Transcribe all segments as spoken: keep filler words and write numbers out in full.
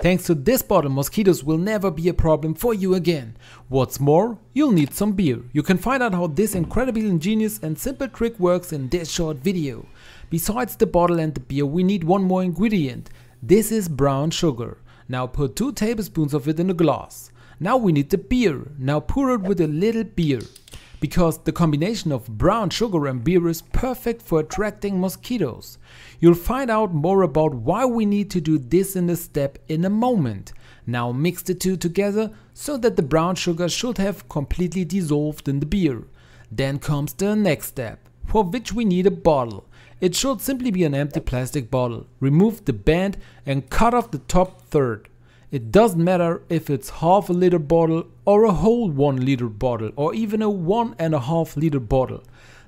Thanks to this bottle, mosquitoes will never be a problem for you again. What's more, you'll need some beer. You can find out how this incredibly ingenious and simple trick works in this short video. Besides the bottle and the beer, we need one more ingredient. This is brown sugar. Now put two tablespoons of it in a glass. Now we need the beer. Now pour it with a little beer. Because the combination of brown sugar and beer is perfect for attracting mosquitoes. You'll find out more about why we need to do this in this step in a moment. Now mix the two together so that the brown sugar should have completely dissolved in the beer. Then comes the next step, for which we need a bottle. It should simply be an empty plastic bottle. Remove the band and cut off the top third. It doesn't matter if it's half a liter bottle or a whole one liter bottle or even a one and a half liter bottle.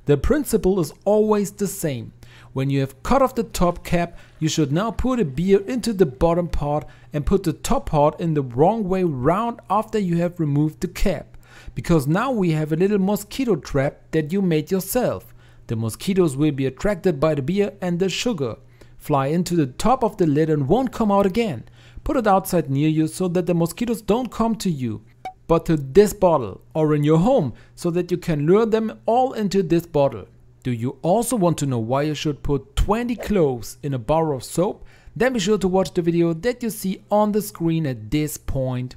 The principle is always the same. When you have cut off the top cap, you should now pour the beer into the bottom part and put the top part in the wrong way round after you have removed the cap. Because now we have a little mosquito trap that you made yourself. The mosquitoes will be attracted by the beer and the sugar, fly into the top of the lid and won't come out again. Put it outside near you so that the mosquitoes don't come to you, but to this bottle or in your home so that you can lure them all into this bottle. Do you also want to know why you should put twenty cloves in a bar of soap? Then be sure to watch the video that you see on the screen at this point.